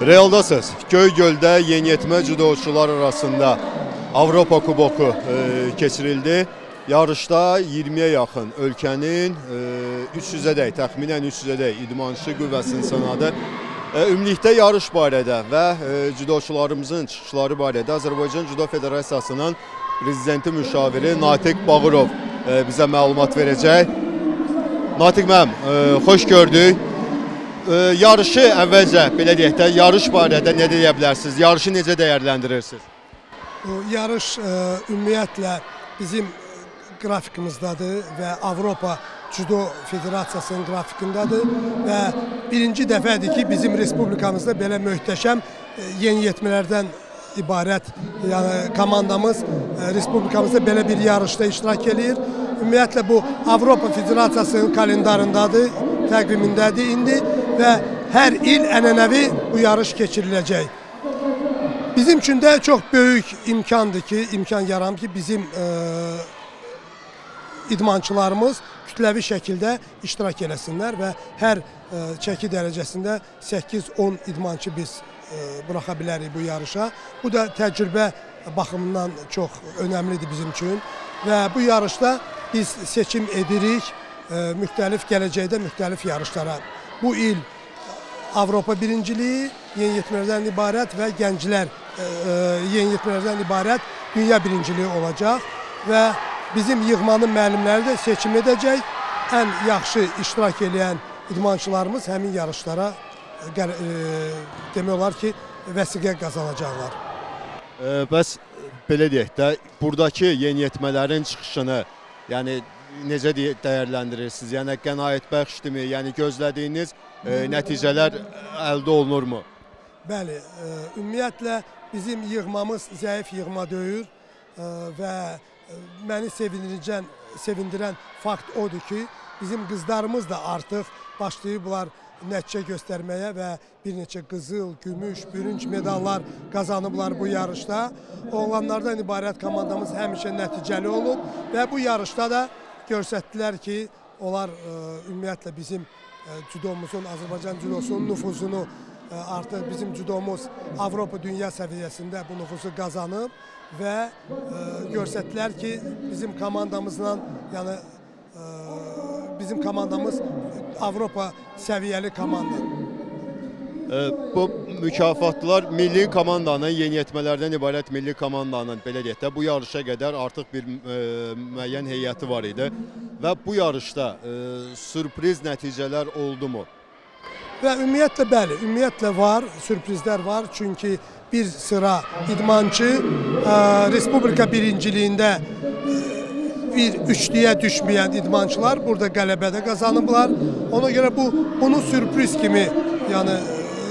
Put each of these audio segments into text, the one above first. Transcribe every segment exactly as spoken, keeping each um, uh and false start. Realdasız. Göy Göldə yeniyetmə cüdoçular arasında Avropa Kuboku e, keçirildi. Yarışda iyirmiyə yaxın ölkənin e, üç yüzə dək, təxminən üç yüzə dək idmançı qüvvəsinin sınadı. E, ümumilikdə yarış barədə və e, cüdoçularımızın çıxışları barədə Azərbaycan Cüdo Federasiyasının prezidenti müşaviri Natiq Bağırov e, bizə məlumat verəcək. Natiq müəllim, e, xoş gördük. E, yarışı əvvəlcə, belə deyək də, yarış barədə nə deyə bilərsiniz? Yarışı necə dəyərləndirirsiniz? Bu yarış e, ümumiyyətlə bizim qrafikimizdadır və Avropa Cüdo Federasiyasının qrafikindadır və birinci dəfədir ki, bizim respublikamızda belə möhtəşəm e, yeniyetmələrdən ibarət yəni, komandamız e, respublikamızda belə bir yarışda iştirak edir. Ümumiyyətlə bu Avropa Federasiyasının kalendarındadır, təqvimindədir indi. Və hər il ənənəvi bu yarış keçiriləcək. Bizim üçün də çox böyük imkandır ki, imkan yaranır ki, bizim e, idmançılarımız kütləvi şəkildə iştirak eləsinlər və hər e, çəki dərəcəsində səkkiz on idmançı biz e, buraxa bilərik bu yarışa. Bu da təcrübə baxımından çox önəmlidir bizim üçün və bu yarışda biz seçim edirik e, müxtəlif gələcəkdə müxtəlif yarışlara. Bu il Avropa birinciliyi yeniyetmələrdən ibarət və gənclər e, yeniyetmələrdən ibarət dünya birinciliyi olacaq və bizim yığmanın müəllimləri də seçim edəcək. Ən yaxşı iştirak edən idmançılarımız həmin yarışlara e, demək olar ki, vəsiqə qazanacaqlar. E, bəs belə deyək də, buradakı yeniyetmələrin çıxışını, yəni necə dəyərləndirirsiniz? Yəni qənaət bəxşdimi? Yəni gözlədiyiniz e, nəticələr əldə olunurmu? Bəli, e, ümumiyyətlə bizim yığmamız zəif yığma deyil e, və məni sevindirən, sevindirən fakt odur ki, bizim qızlarımız da artıq başlayıblar nəticə göstərməyə və bir neçə qızıl, gümüş, bürünc medallar qazanıblar bu yarışda. Oğlanlardan ibarət komandamız həmişə nəticəli olub və bu yarışda da görsətdilər ki, onlar e, ümumiyyətlə bizim e, cüdomuzun, Azərbaycan cüdosunun nüfuzunu e, artıq bizim cüdomuz Avropa dünya səviyyəsində bu nüfuzu qazanıb və e, görsətdilər ki, bizim komandamızla, yəni e, bizim komandamız Avropa səviyyəli komandadır. Bu mükafatlar milli komandanın, yeniyetmələrdən ibarət milli komandanın, belə deyək də, bu yarışa qədər artıq bir e, müəyyən heyəti var idi və bu yarışda e, sürpriz nəticələr oldu mu? Və ümumiyyətlə bəli, ümumiyyətlə var, sürprizlər var, çünki bir sıra idmançı e, respublika birinciliyində e, bir üçlüyə düşməyən idmançılar burada qələbədə qazanıblar. Ona görə bu, bunu sürpriz kimi, yəni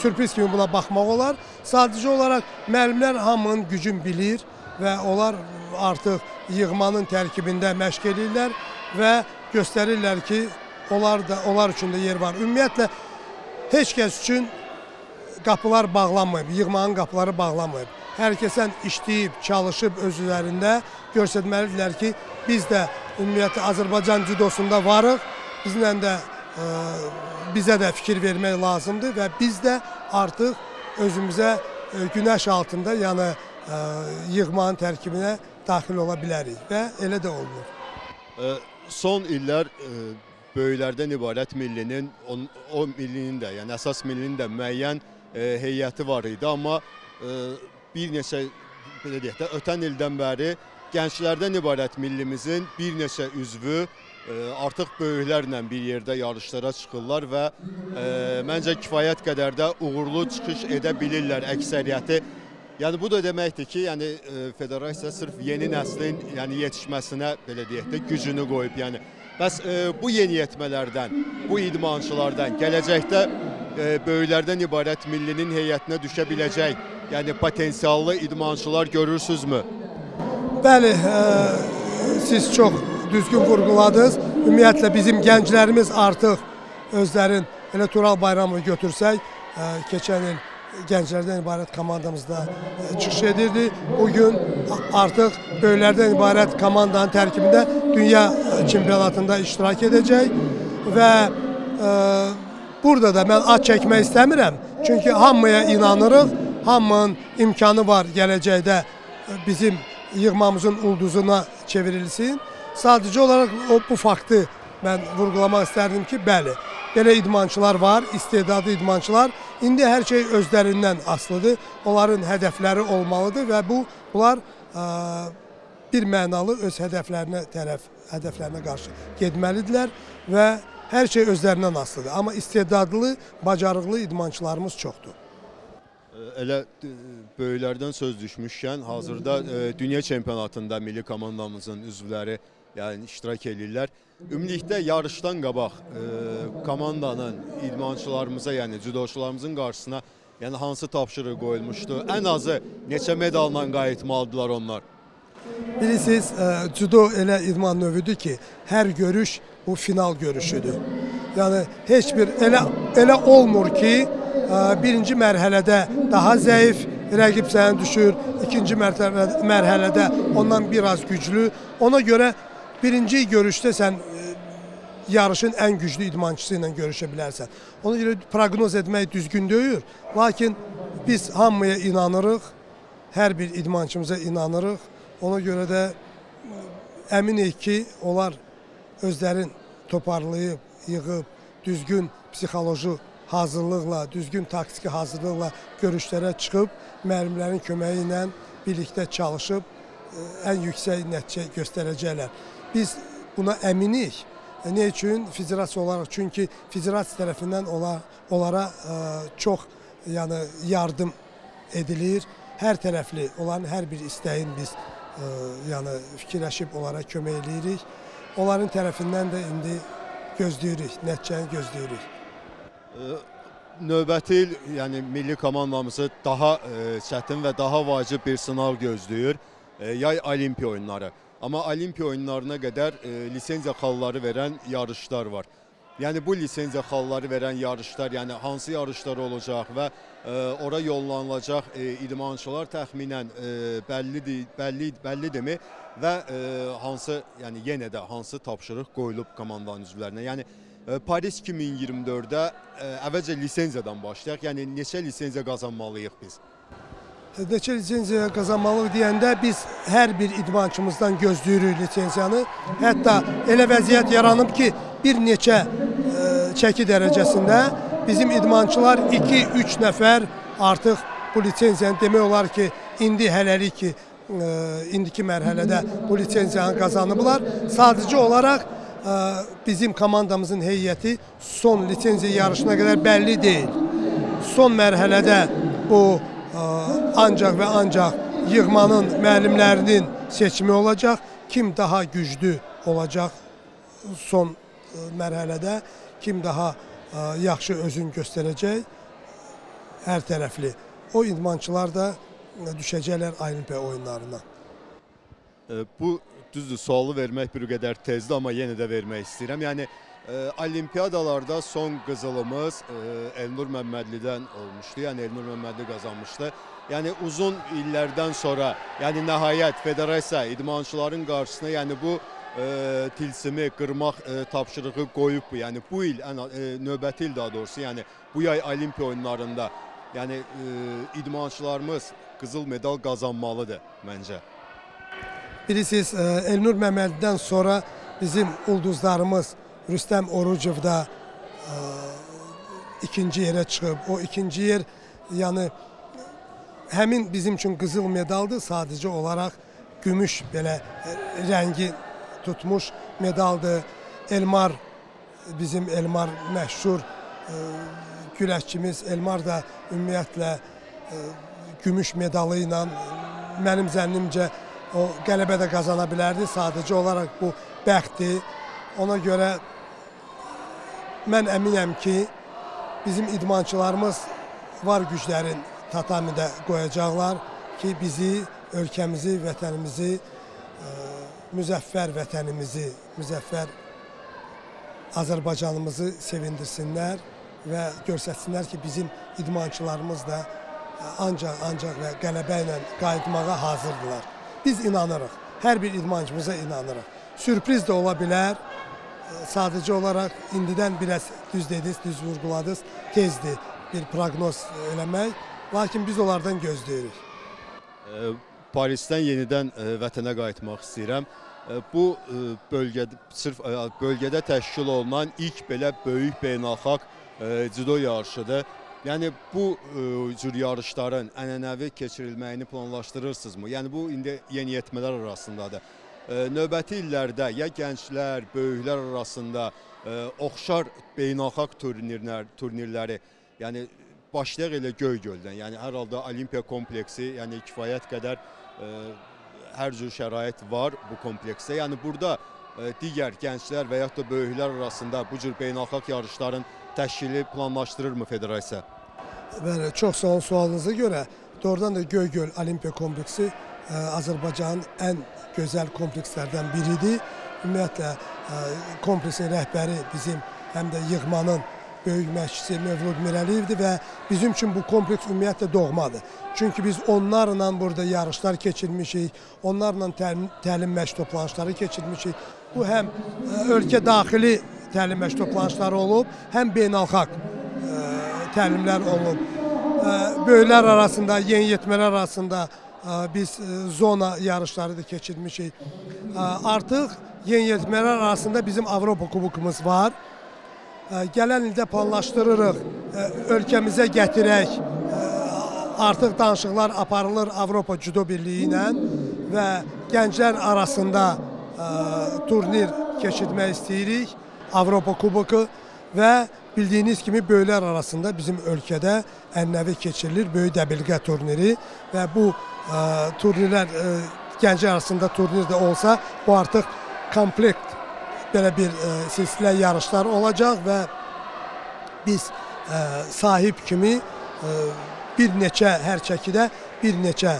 sürpriz kimi buna baxmaq olar. Sadəcə olaraq müəllimlər hamının gücün bilir və onlar artıq yığmanın tərkibində məşq edirlər və göstərirlər ki, onlar da onlar üçün də yer var. Ümumiyyətlə heç kəs üçün qapılar bağlanmayıb, yığmanın qapıları bağlanmayıb. Hər kəsən işləyib, çalışıb öz üzərində göstərməlidirlər ki, biz də ümumiyyətlə Azərbaycan cüdosunda varıq, bizlə də e bizə də fikir vermək lazımdır və biz də artıq özümüzə günəş altında, yəni yığmanın tərkibinə daxil ola bilərik və elə də olunur. Son illər böyüklərdən ibarət millinin, o millinin də, yəni əsas millinin də müəyyən heyəti var idi, amma bir neçə, belə deyək də, ötən ildən bəri gənclərdən ibarət millimizin bir neçə üzvü artıq böyüklərlə bir yerdə yarışlara çıxırlar və e, məncə kifayət qədər də uğurlu çıxış edə bilirlər əksəriyyəti. Yəni bu da deməkdir ki, yəni federasiya sırf yeni nəslin, yəni yetişməsinə, belə deyək də, gücünü qoyub. Yəni bəs e, bu yeniyetmələrdən, bu idmançılardan gələcəkdə e, böyüklərdən ibarət millinin heyətinə düşə biləcək, yəni potensiallı idmançılar görürsünüzmü? Bəli, e, siz çox düzgün vurguladınız. Ümumiyyətlə bizim gənclərimiz artıq özlərin elə Tural bayramını götürsək, keçən il gənclərdən ibarət komandamızda çıxış edirdi. Bugün artıq böylərdən ibarət komandanın tərkibində dünya çempionatında iştirak edəcək və burada da mən ad çəkmək istəmirəm. Çünki hamıya inanırıq, hamının imkanı var gələcəkdə bizim yığmamızın ulduzuna çevrilsin. Sadəcə olaraq o, bu faktı mən vurgulamaq istərdim ki, bəli, belə idmançılar var, istedadı idmançılar. İndi hər şey özlərindən aslıdır, onların hədəfləri olmalıdır və bu, bunlar ə, bir mənalı öz hədəflərinə tərəf, hədəflərinə qarşı gedməlidirlər və hər şey özlərindən asılıdır. Amma istedadlı, bacarıqlı idmançılarımız çoxdur. Elə böyüklərdən söz düşmüşkən, hazırda dünya çempionatında milli komandamızın üzvləri yəni iştirak edirlər. Ümumilikdə yarışdan qabaq komandanın, idmançılarımıza, yəni cüdoçularımızın qarşısına yəni hansı tapşırığı qoyulmuşdu? Ən azı neçə medalla qayıtmalıdırlar onlar? Bilirsiniz, cüdo elə idman növüdür ki, hər görüş bu final görüşüdür. Yəni, heç bir elə, elə olmur ki, birinci mərhələdə daha zəif rəqib sənə düşür, ikinci mərhələdə ondan biraz güclü. Ona görə birinci görüşdə sən yarışın ən güclü idmançısı ilə görüşə bilərsən. Ona görə proqnoz etmək düzgün deyil, lakin biz hamıya inanırıq, hər bir idmançımıza inanırıq. Ona görə də əminik ki, onlar özlərin toparlayıb, yığıb, düzgün psixoloji hazırlıqla, düzgün taktiki hazırlıqla görüşlərə çıxıb, müəllimlərin köməyi ilə birlikdə çalışıb, ən yüksək nəticə göstərəcəklər. Biz buna əminik. Nə üçün? Federasiya olaraq. Çünki federasiya tərəfindən onlara çox yəni, yardım edilir. Hər tərəfli, onların hər bir istəyin biz yəni, fikirləşib onlara kömək edirik. Onların tərəfindən də indi gözləyirik, nəticəni gözləyirik. Növbəti il yəni, milli komandamızı daha çətin və daha vacib bir sınav gözləyir, yay olimpiya oyunları. Amma olimpiya oyunlarına qədər lisenziya xalları verən yarışlar var. Yəni bu lisenziya xalları verən yarışlar, yəni hansı yarışlar olacaq və ora yollanılacaq idmançılar təxminən bəllidir, bəlli, bəllidir mi? Və hansı, yəni yenə də hansı tapşırıq qoyulub komandanın üzvlərinə? Yəni Paris iki min iyirmi dördə əvvəlcə lisenziyadan başlayaq, yəni neçə lisenziya qazanmalıyıq biz? Neçə lisenziya qazanmalıyıq deyəndə biz hər bir idmançımızdan gözləyirik lisenziyanı. Hətta elə vəziyyət yaranıb ki, bir neçə çəki dərəcəsində bizim idmançılar iki üç nəfər artıq bu lisenziyanı demək olar ki, indi hələlik ki, indiki mərhələdə bu lisenziyanı qazanıblar. Sadəcə olaraq bizim komandamızın heyəti son lisenziya yarışına qədər bəlli deyil. Son mərhələdə bu ancaq və ancaq yığmanın müəllimlərinin seçimi olacaq. Kim daha güclü olacaq son mərhələdə, kim daha yaxşı özün göstərəcək hər tərəfli. O idmançılar da düşəcəklər olimpiya oyunlarına. Bu, düzdür, sualı vermək bir qədər tezdir, amma yenə də vermək istəyirəm. Yəni, olimpiyadalarda son qızılımız Elnur Məmmədlidən olmuşdu, yəni Elnur Məmmədli qazanmışdı. Yəni, uzun illərdən sonra, yəni nəhayət federasiya idmançıların qarşısına, yəni bu tilsimi qırmaq tapşırığı qoyub bu. Yəni, bu il, növbəti il daha doğrusu, yəni bu yay olimpiya oyunlarında, yəni idmançılarımız qızıl medal qazanmalıdır məncə. Bilirsiniz, Elnur Məmmədlidən sonra bizim ulduzlarımız Rüstəm Orucov da ikinci yerə çıxıb. O ikinci yer, yəni həmin bizim üçün qızıl medaldır, sadəcə olaraq gümüş belə rəngi tutmuş medaldır. Elmar, bizim Elmar məşhur güləşçimiz Elmar da ümumiyyətlə gümüş medalı ilə mənim zənnimcə o qələbə də qazana bilərdi. Sadəcə olaraq bu bəxtdir. Ona görə mən əminəm ki, bizim idmançılarımız var güclərin tatamidə qoyacaqlar ki, bizi, ölkəmizi, vətənimizi, müzəffər vətənimizi, müzəffər Azərbaycanımızı sevindirsinlər və görsətsinlər ki, bizim idmançılarımız da ancaq, ancaq və qələbə ilə qayıtmağa hazırdırlar. Biz inanırıq, hər bir idmançımıza inanırıq. Sürpriz də ola bilər, sadəcə olaraq indidən biraz düz dediniz, düz vurguladınız, tezdir. bir proqnoz eləmək, lakin biz onlardan gözləyirik. Parisdən yenidən vətənə qayıtmaq istəyirəm. Bu bölgədə, sırf bölgədə təşkil olunan ilk belə böyük beynəlxalq cüdo yarışıdır. Yəni bu cür yarışların ənənəvi keçirilməyini planlaşdırırsınızmı? Yəni bu indi yeniyetmələr arasındadır. Növbəti illərdə ya gənclər, böyüklər arasında oxşar beynəlxalq turnirlər, turnirləri, yəni başlayaq elə Göy Göldən, yəni hər halda Olimpiya kompleksi, yəni kifayət qədər hər cür şərait var bu kompleksə. Yəni burada digər gənclər və yaxud da böyüklər arasında bu cür beynəlxalq yarışların təşkili planlaşdırır mı federasiya? Bəli, çox sağ olun sualınıza görə. Doğrudan da Göy Göl Olimpiya kompleksi Azərbaycanın ən gözəl komplekslərdən biridir. Ümumiyyətlə, kompleksin rəhbəri bizim həm də yığmanın böyük məşqçisi Mövlud Mirəliyivdir və bizim üçün bu kompleks ümumiyyətlə doğmadır. Çünki biz onlarla burada yarışlar keçirmişik, onlarla təlim məşq toplanışları keçirmişik. Bu həm ölkə daxili təlim məşq toplanışları olub, həm beynəlxalq təlimlər olub. Böyüklər arasında, yeniyetmələr arasında biz zona yarışları da keçirmişik. Artıq yeniyetmələr arasında bizim Avropa Kubokumuz var. Gələn ildə planlaşdırırıq, ölkəmizə gətirək, artıq danışıqlar aparılır Avropa Cüdo Birliyi ilə və gənclər arasında turnir keçirmək istəyirik, Avropa Kuboku və bildiyiniz kimi böyüklər arasında bizim ölkədə ənənəvi keçirilir böyük dəbilqə turniri və bu turnirlər, gənclər arasında turnir də olsa, bu artıq komplekt belə bir silsilə yarışlar olacaq və biz sahib kimi bir neçə, hər çəkidə bir neçə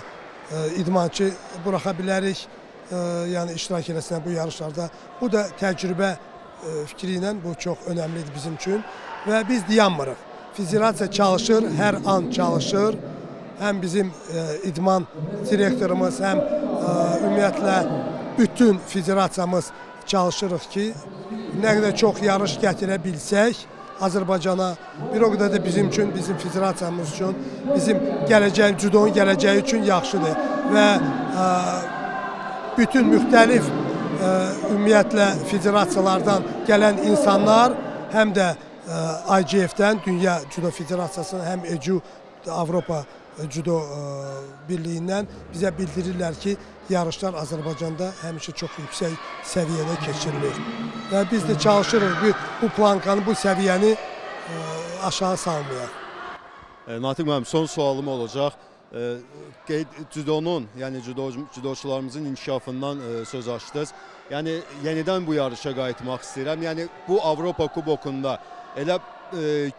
idmançı buraxa bilərik, yəni iştirak eləsinə bu yarışlarda. Bu da təcrübə fikri ilə bu çox önəmlidir bizim üçün və biz dayanmırıq. Federasiya çalışır, hər an çalışır. Həm bizim idman direktorumuz, həm ümumiyyətlə bütün federasiyamız çalışırıq ki, nə qədər çox yarış gətirə bilsək Azərbaycana, bir o qədər də bizim üçün, bizim federasiyamız üçün, bizim gələcək, cüdonun gələcəyi üçün yaxşıdır və bütün müxtəlif ümumiyyətlə federasiyalardan gələn insanlar həm də I G F-dən, Dünya Cüdo Federasiyasının, həm E C U, Avropa Cüdo Birliyindən bizə bildirirlər ki, yarışlar Azərbaycanda həmişə çox yüksək səviyyədə keçirilir. Və biz də çalışırıq ki, bu plankanı, bu səviyyəni aşağı salmayaq. Natiq müəllim, son sualım olacaq. Cüdonun, yəni cüdoçularımızın inkişafından söz açdınız. Yəni, yenidən bu yarışa qayıtmaq istəyirəm. Yəni, bu Avropa Kubokunda elə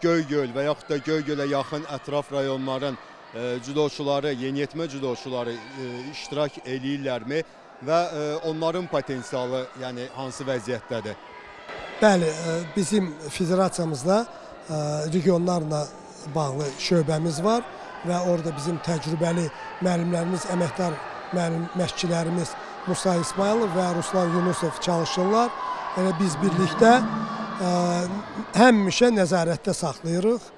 Göy Göl və yaxud da Göy Gölə yaxın ətraf rayonların cüdoçuları, yeniyetmə cüdoçuları iştirak edirlərmi və onların potensialı hansı vəziyyətdədir? Bəli, bizim federasiyamızda regionlarla bağlı şöbəmiz var və orada bizim təcrübəli müəllimlərimiz, əməkdar məşqçilərimiz Musa İsmail və Ruslar Yunusov çalışırlar. Biz birlikdə həmişə nəzarətdə saxlayırıq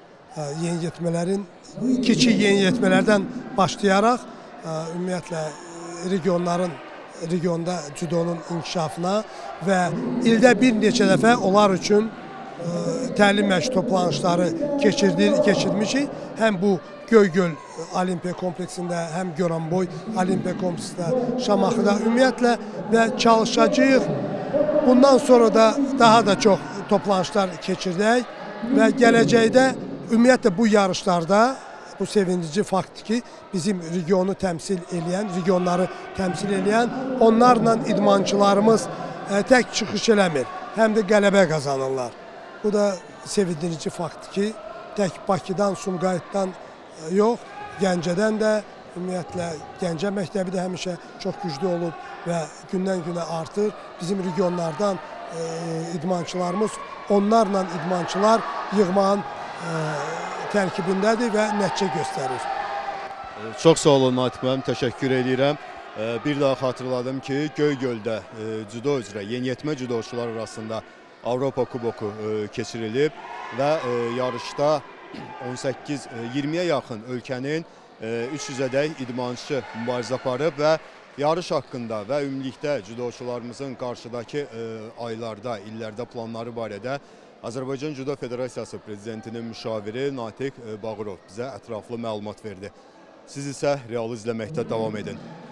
yeniyetmələrin, keçi yeniyetmələrdən başlayaraq ümumiyyətlə regionların, regionda cüdonun inkişafına və ildə bir neçə dəfə onlar üçün təlim məşq toplanışları keçirmişik. Həm bu Göy Göl Olimpiya kompleksində, həm Göranboy Olimpiya kompleksində, Şamaxıda ümumiyyətlə və çalışacağıq. Bundan sonra da daha da çox toplanışlar keçirdək və gələcəkdə ümumiyyətlə, bu yarışlarda bu sevindirici faktdır ki, bizim regionu təmsil eləyən, regionları təmsil eləyən, onlarla idmançılarımız tək çıxış eləmir, həm də qələbə qazanırlar. Bu da sevindirici faktdır ki, tək Bakıdan, Sumqayıtdan yox, Gəncədən də, ümumiyyətlə, Gəncə məktəbi də həmişə çox güclü olub və gündən-günə artır. Bizim regionlardan idmançılarımız, onlarla idmançılar yığmanın tərkibindədir və nəticə göstərir. Çox sağ olun Natiq müəllim, təşəkkür edirəm. Bir daha xatırladım ki, Göy Göldə cüdo üzrə, yeniyetmə cüdoçular arasında Avropa Kuboku keçirilib və yarışda on səkkiz iyirmiyə yaxın ölkənin üç yüzədək idmançı mübarizə aparıb və yarış haqqında və ümumilikdə cüdoçularımızın qarşıdakı aylarda, illərdə planları barədə Azərbaycan Cüdo Federasiyası Prezidentinin müşaviri Natiq Bağırov bizə ətraflı məlumat verdi. Siz isə realı izləməkdə davam edin.